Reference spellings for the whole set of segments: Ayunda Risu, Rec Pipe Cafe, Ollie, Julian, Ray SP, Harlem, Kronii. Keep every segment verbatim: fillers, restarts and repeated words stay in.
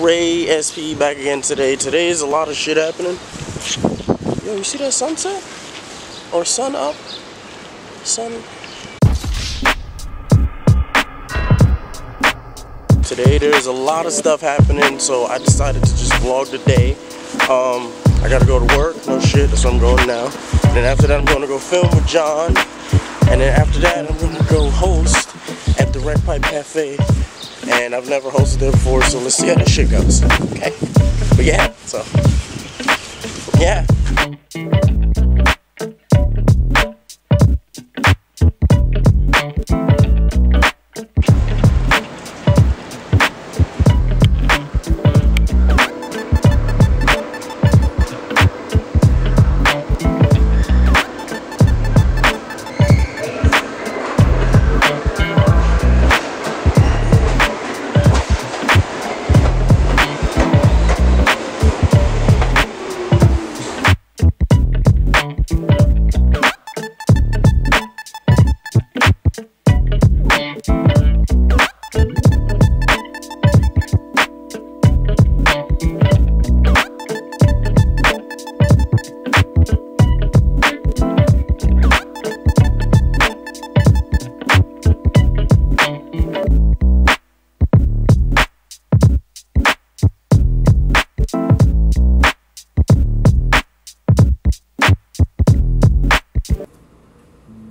Ray S P back again today. Today is a lot of shit happening. Yo, you see that sunset? Or sun up? Sun. Today there's a lot of stuff happening, so I decided to just vlog today. Um, I gotta go to work, no shit, that's where I'm going now. And then after that I'm gonna go film with John. And then after that I'm gonna go host at the Rec Pipe Cafe. And I've never hosted there before, so let's see how that shit goes, okay? But yeah, so, yeah.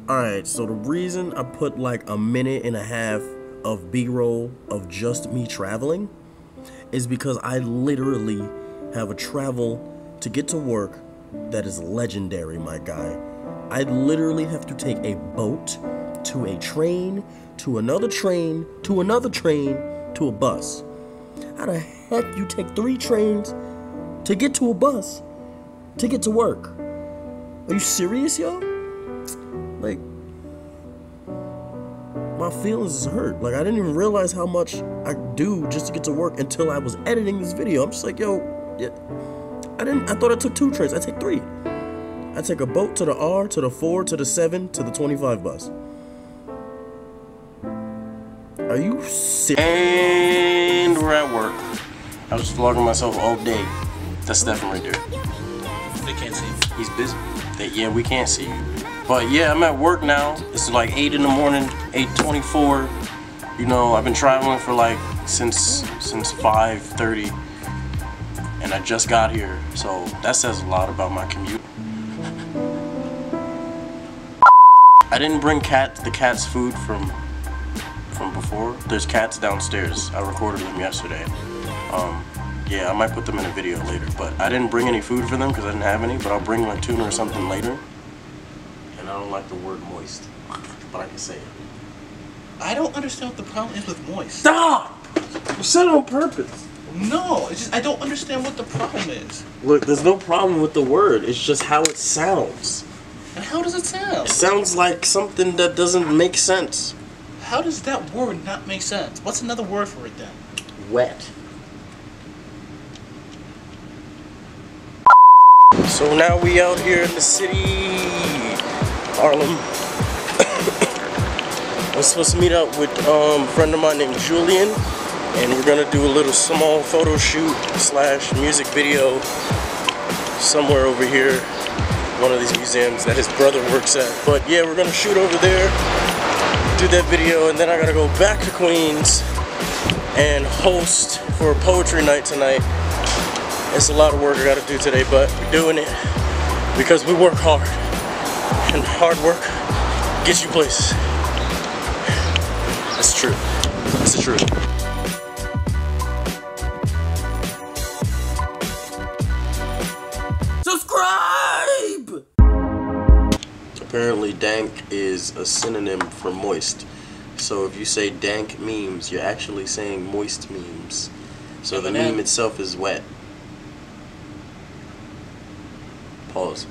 Alright, so the reason I put like a minute and a half of B-roll of just me traveling is because I literally have a travel to get to work that is legendary, my guy. I literally have to take a boat to a train, to another train, to another train, to a bus. How the heck you take three trains to get to a bus to get to work? Are you serious, yo? Like, my feelings is hurt. Like, I didn't even realize how much I do just to get to work until I was editing this video. I'm just like, yo, yeah. I didn't, I thought I took two trains. I take three. I take a boat to the R, to the four, to the seven, to the twenty-five bus. Are you sick? And we're at work. I was just vlogging myself all day. That's Stefan right there. They can't see you. He's busy. They, yeah, we can't see you. But yeah, I'm at work now. It's like eight in the morning, eight twenty-four. You know, I've been traveling for like since since five thirty, and I just got here. So that says a lot about my commute. I didn't bring cat the cat's food from from before. There's cats downstairs. I recorded them yesterday. Um, yeah, I might put them in a video later. But I didn't bring any food for them because I didn't have any. But I'll bring like tuna or something later. I don't like the word moist, but I can say it. I don't understand what the problem is with moist. Stop! You said it on purpose. No, it's just I don't understand what the problem is. Look, there's no problem with the word. It's just how it sounds. And how does it sound? It sounds like something that doesn't make sense. How does that word not make sense? What's another word for it then? Wet. So now we out here in the city. Harlem. I'm supposed to meet up with um, a friend of mine named Julian, and we're gonna do a little small photo shoot slash music video somewhere over here, one of these museums that his brother works at. But yeah, we're gonna shoot over there, do that video, and then I gotta go back to Queens and host for a poetry night tonight. It's a lot of work I gotta do today, but we're doing it because we work hard. And hard work gets you places. That's true. That's the truth. Subscribe! Apparently, dank is a synonym for moist. So if you say dank memes, you're actually saying moist memes. So the meme itself is wet. Pause.